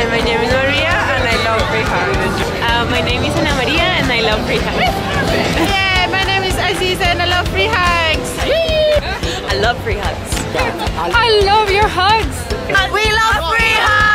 and my name is Maria and I love Rihanna. My name is Ana Maria and I love Rihanna. Yeah, my name is Aziza and I love free hugs. I love free hugs. I love your hugs. And we love free hugs.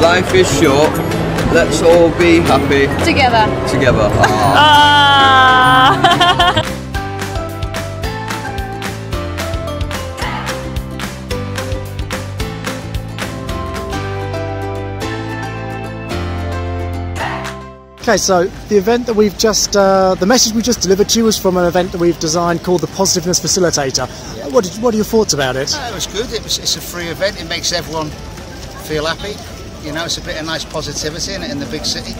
Life is short, let's all be happy. Together. Together. Okay, so the event that we've just, the message we just delivered to you was from an event that we've designed called the Positiveness Facilitator. Yeah. What are your thoughts about it? It was good. It's a free event. It makes everyone feel happy. You know, it's a bit of nice positivity in the big city.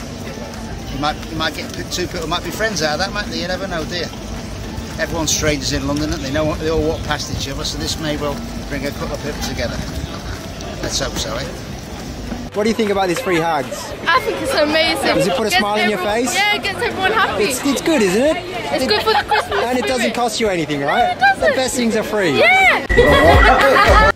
You might get two people might be friends out of that, might they? You never know, dear. Everyone's strangers in London, and they all walk past each other, so this may well bring a couple of people together. Let's hope so, eh? What do you think about these free hugs? I think it's amazing. Does it put a smile on your face? Yeah, it gets everyone happy. It's good, isn't it? It's good for the Christmas. And it doesn't cost you anything, right? No, it doesn't. The best things are free. Yeah!